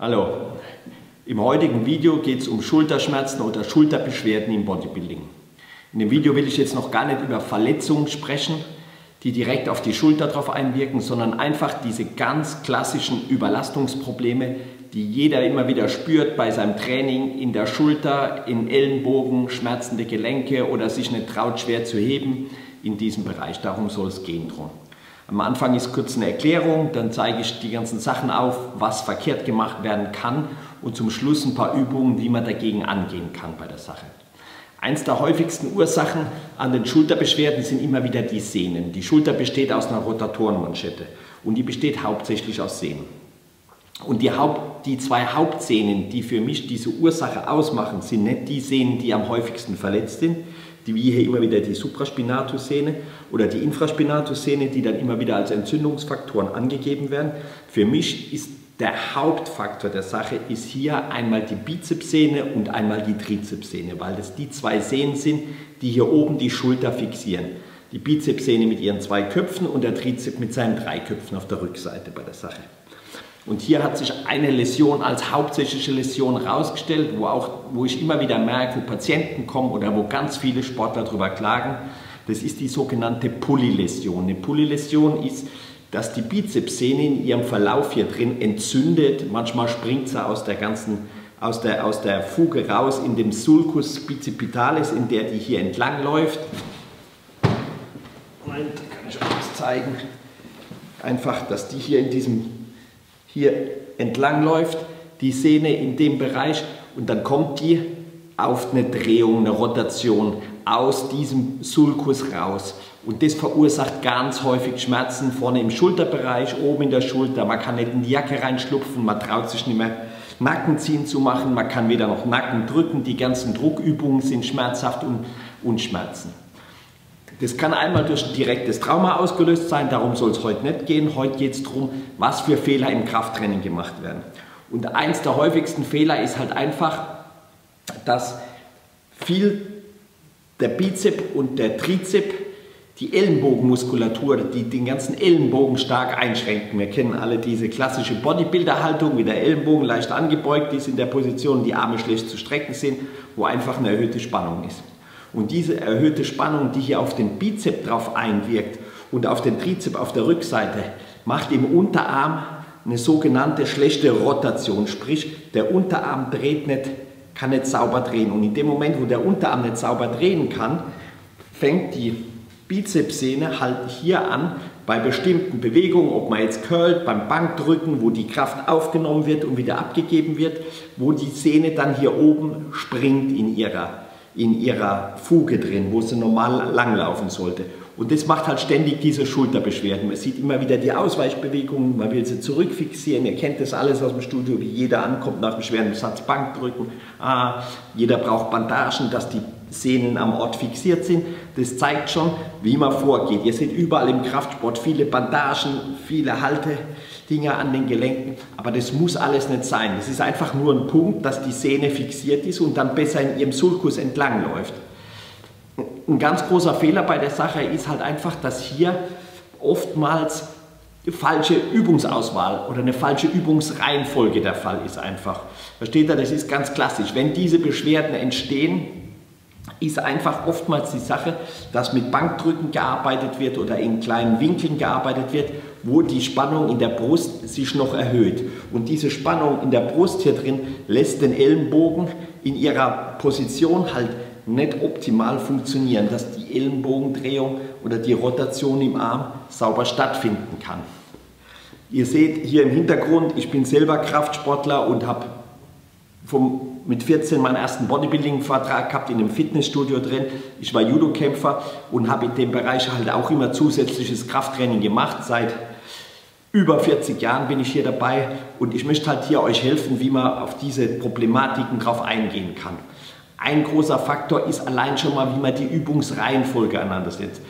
Hallo, im heutigen Video geht es um Schulterschmerzen oder Schulterbeschwerden im Bodybuilding. In dem Video will ich jetzt noch gar nicht über Verletzungen sprechen, die direkt auf die Schulter drauf einwirken, sondern einfach diese ganz klassischen Überlastungsprobleme, die jeder immer wieder spürt bei seinem Training in der Schulter, in Ellenbogen, schmerzende Gelenke oder sich nicht traut, schwer zu heben. In diesem Bereich, darum soll es gehen drum. Am Anfang ist kurz eine Erklärung, dann zeige ich die ganzen Sachen auf, was verkehrt gemacht werden kann und zum Schluss ein paar Übungen, wie man dagegen angehen kann bei der Sache. Eins der häufigsten Ursachen an den Schulterbeschwerden sind immer wieder die Sehnen. Die Schulter besteht aus einer Rotatorenmanschette und die besteht hauptsächlich aus Sehnen. Und die zwei Hauptsehnen, die für mich diese Ursache ausmachen, sind nicht die Sehnen, die am häufigsten verletzt sind, wie hier immer wieder die Supraspinatussehne oder die Infraspinatussehne, die dann immer wieder als Entzündungsfaktoren angegeben werden. Für mich ist der Hauptfaktor der Sache ist hier einmal die Bizepssehne und einmal die Trizepssehne, weil das die zwei Sehnen sind, die hier oben die Schulter fixieren. Die Bizepssehne mit ihren zwei Köpfen und der Trizep mit seinen drei Köpfen auf der Rückseite bei der Sache. Und hier hat sich eine Läsion als hauptsächliche Läsion rausgestellt, wo ich immer wieder merke, wo Patienten kommen oder wo ganz viele Sportler darüber klagen. Das ist die sogenannte Pulli-Läsion. Eine Pulli-Läsion ist, dass die Bizepssehne in ihrem Verlauf hier drin entzündet. Manchmal springt sie aus der Fuge raus in dem Sulcus bicipitalis, in der die hier entlang läuft. Moment, da kann ich euch was zeigen. Einfach, dass die hier in diesem entlang läuft, die Sehne in dem Bereich, und dann kommt die auf eine Drehung, eine Rotation aus diesem Sulcus raus. Und das verursacht ganz häufig Schmerzen vorne im Schulterbereich, oben in der Schulter. Man kann nicht in die Jacke reinschlupfen, man traut sich nicht mehr Nackenziehen zu machen, man kann weder noch Nacken drücken, die ganzen Druckübungen sind schmerzhaft und Schmerzen. Das kann einmal durch ein direktes Trauma ausgelöst sein, darum soll es heute nicht gehen. Heute geht es darum, was für Fehler im Krafttraining gemacht werden. Und eins der häufigsten Fehler ist halt einfach, dass viel der Bizep und der Trizep die Ellenbogenmuskulatur, die den ganzen Ellenbogen stark einschränken. Wir kennen alle diese klassische Bodybuilder-Haltung, wie der Ellenbogen leicht angebeugt ist in der Position, die Arme schlecht zu strecken sind, wo einfach eine erhöhte Spannung ist. Und diese erhöhte Spannung, die hier auf den Bizep drauf einwirkt und auf den Trizep auf der Rückseite, macht im Unterarm eine sogenannte schlechte Rotation. Sprich, der Unterarm dreht nicht, kann nicht sauber drehen. Und in dem Moment, wo der Unterarm nicht sauber drehen kann, fängt die Bizepssehne halt hier an, bei bestimmten Bewegungen, ob man jetzt curlt, beim Bankdrücken, wo die Kraft aufgenommen wird und wieder abgegeben wird, wo die Sehne dann hier oben springt in ihrer Fuge drin, wo sie normal langlaufen sollte. Und das macht halt ständig diese Schulterbeschwerden. Man sieht immer wieder die Ausweichbewegungen, man will sie zurückfixieren. Ihr kennt das alles aus dem Studio, wie jeder ankommt nach beschwerendem Satz, Bankdrücken. Jeder braucht Bandagen, dass die Sehnen am Ort fixiert sind. Das zeigt schon, wie man vorgeht. Ihr seht überall im Kraftsport viele Bandagen, viele Haltedinger an den Gelenken. Aber das muss alles nicht sein. Das ist einfach nur ein Punkt, dass die Sehne fixiert ist und dann besser in ihrem Sulcus entlang läuft. Ein ganz großer Fehler bei der Sache ist halt einfach, dass hier oftmals eine falsche Übungsauswahl oder eine falsche Übungsreihenfolge der Fall ist einfach. Versteht ihr, das ist ganz klassisch. Wenn diese Beschwerden entstehen, ist einfach oftmals die Sache, dass mit Bankdrücken gearbeitet wird oder in kleinen Winkeln gearbeitet wird, wo die Spannung in der Brust sich noch erhöht. Und diese Spannung in der Brust hier drin lässt den Ellenbogen in ihrer Position halt nicht optimal funktionieren, dass die Ellenbogendrehung oder die Rotation im Arm sauber stattfinden kann. Ihr seht hier im Hintergrund, ich bin selber Kraftsportler und habe mit 14 meinen ersten Bodybuilding-Vertrag gehabt in einem Fitnessstudio drin. Ich war Judo-Kämpfer und habe in dem Bereich halt auch immer zusätzliches Krafttraining gemacht. Seit über 40 Jahren bin ich hier dabei und ich möchte halt hier euch helfen, wie man auf diese Problematiken drauf eingehen kann. Ein großer Faktor ist allein schon mal, wie man die Übungsreihenfolge aneinander setzt.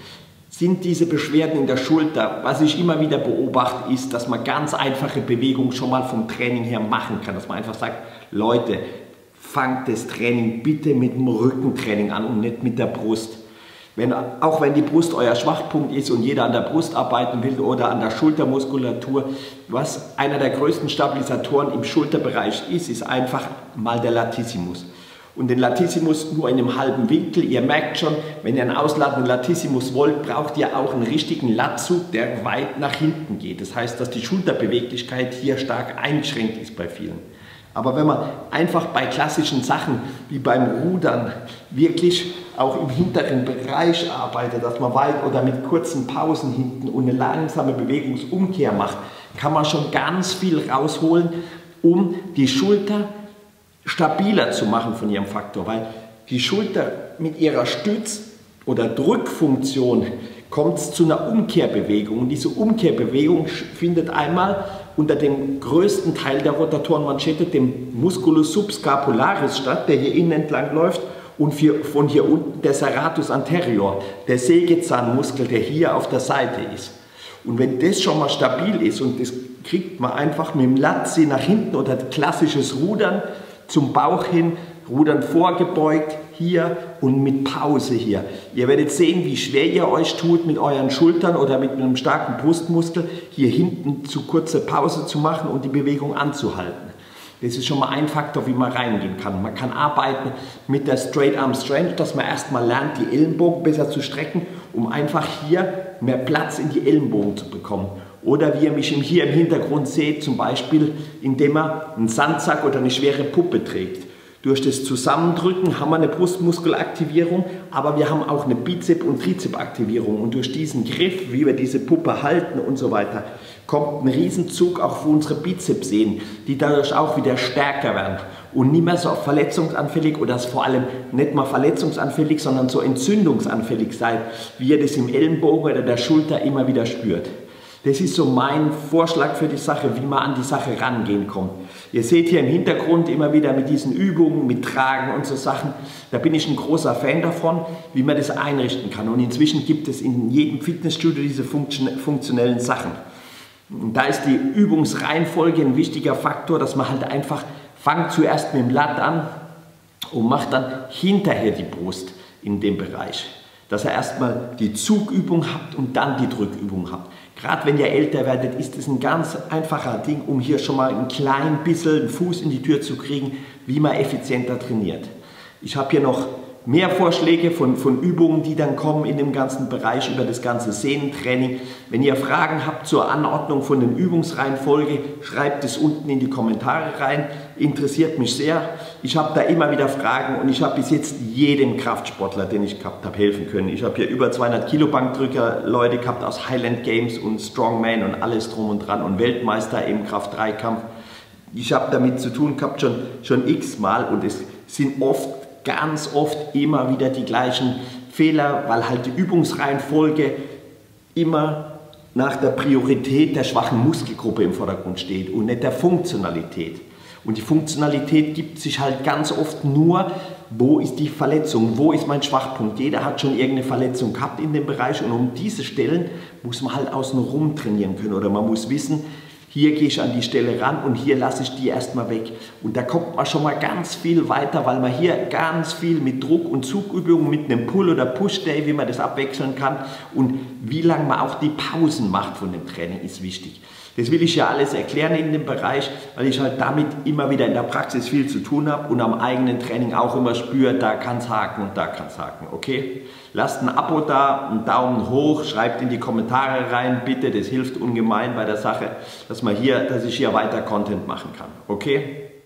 Sind diese Beschwerden in der Schulter, was ich immer wieder beobachte, ist, dass man ganz einfache Bewegungen schon mal vom Training her machen kann. Dass man einfach sagt, Leute, fangt das Training bitte mit dem Rückentraining an und nicht mit der Brust. Auch wenn die Brust euer Schwachpunkt ist und jeder an der Brust arbeiten will oder an der Schultermuskulatur, was einer der größten Stabilisatoren im Schulterbereich ist, ist einfach mal der Latissimus. Und den Latissimus nur in einem halben Winkel. Ihr merkt schon, wenn ihr einen ausladenden Latissimus wollt, braucht ihr auch einen richtigen Latzug, der weit nach hinten geht. Das heißt, dass die Schulterbeweglichkeit hier stark eingeschränkt ist bei vielen. Aber wenn man einfach bei klassischen Sachen wie beim Rudern wirklich auch im hinteren Bereich arbeitet, dass man weit oder mit kurzen Pausen hinten und eine langsame Bewegungsumkehr macht, kann man schon ganz viel rausholen, um die Schulter stabiler zu machen von ihrem Faktor. Weil die Schulter mit ihrer Stütz- oder Drückfunktion kommt zu einer Umkehrbewegung. Und diese Umkehrbewegung findet einmal unter dem größten Teil der Rotatorenmanschette, dem Musculus subscapularis, statt, der hier innen entlang läuft, und von hier unten der Serratus anterior, der Sägezahnmuskel, der hier auf der Seite ist. Und wenn das schon mal stabil ist, und das kriegt man einfach mit dem Latzi nach hinten oder klassisches Rudern zum Bauch hin, Rudern vorgebeugt hier und mit Pause hier. Ihr werdet sehen, wie schwer ihr euch tut, mit euren Schultern oder mit einem starken Brustmuskel hier hinten zu kurze Pause zu machen und die Bewegung anzuhalten. Das ist schon mal ein Faktor, wie man reingehen kann. Man kann arbeiten mit der Straight Arm Strength, dass man erstmal lernt, die Ellenbogen besser zu strecken, um einfach hier mehr Platz in die Ellenbogen zu bekommen. Oder wie ihr mich hier im Hintergrund seht, zum Beispiel, indem man einen Sandsack oder eine schwere Puppe trägt. Durch das Zusammendrücken haben wir eine Brustmuskelaktivierung, aber wir haben auch eine Bizep- und Trizepaktivierung. Und durch diesen Griff, wie wir diese Puppe halten und so weiter, kommt ein Riesenzug auch für unsere Bizepssehnen, die dadurch auch wieder stärker werden und nicht mehr so verletzungsanfällig oder vor allem nicht mal verletzungsanfällig, sondern so entzündungsanfällig seid, wie ihr das im Ellenbogen oder der Schulter immer wieder spürt. Das ist so mein Vorschlag für die Sache, wie man an die Sache rangehen kommt. Ihr seht hier im Hintergrund immer wieder mit diesen Übungen, mit Tragen und so Sachen, da bin ich ein großer Fan davon, wie man das einrichten kann. Und inzwischen gibt es in jedem Fitnessstudio diese funktionellen Sachen. Und da ist die Übungsreihenfolge ein wichtiger Faktor, dass man halt einfach fangt zuerst mit dem Lat an und macht dann hinterher die Brust in dem Bereich. Dass ihr erstmal die Zugübung habt und dann die Drückübung habt. Gerade wenn ihr älter werdet, ist es ein ganz einfacher Ding, um hier schon mal ein klein bisschen Fuß in die Tür zu kriegen, wie man effizienter trainiert. Ich habe hier noch mehr Vorschläge von Übungen, die dann kommen in dem ganzen Bereich über das ganze Sehnentraining. Wenn ihr Fragen habt zur Anordnung von den Übungsreihenfolge, schreibt es unten in die Kommentare rein. Interessiert mich sehr. Ich habe da immer wieder Fragen und ich habe bis jetzt jedem Kraftsportler, den ich gehabt habe, helfen können. Ich habe hier über 200 Kilo Bankdrücker Leute gehabt aus Highland Games und Strongman und alles drum und dran und Weltmeister im Kraft-3-Kampf. Ich habe damit zu tun gehabt schon x-mal und es sind ganz oft immer wieder die gleichen Fehler, weil halt die Übungsreihenfolge immer nach der Priorität der schwachen Muskelgruppe im Vordergrund steht und nicht der Funktionalität. Und die Funktionalität gibt sich halt ganz oft nur, wo ist die Verletzung, wo ist mein Schwachpunkt. Jeder hat schon irgendeine Verletzung gehabt in dem Bereich und um diese Stellen muss man halt außenrum trainieren können oder man muss wissen, hier gehe ich an die Stelle ran und hier lasse ich die erstmal weg. Und da kommt man schon mal ganz viel weiter, weil man hier ganz viel mit Druck und Zugübungen, mit einem Pull- oder Push-Day, wie man das abwechseln kann und wie lange man auch die Pausen macht von dem Training, ist wichtig. Das will ich ja alles erklären in dem Bereich, weil ich halt damit immer wieder in der Praxis viel zu tun habe und am eigenen Training auch immer spüre, da kann es haken und da kann es haken, okay? Lasst ein Abo da, einen Daumen hoch, schreibt in die Kommentare rein, bitte, das hilft ungemein bei der Sache, dass ich hier weiter Content machen kann, okay?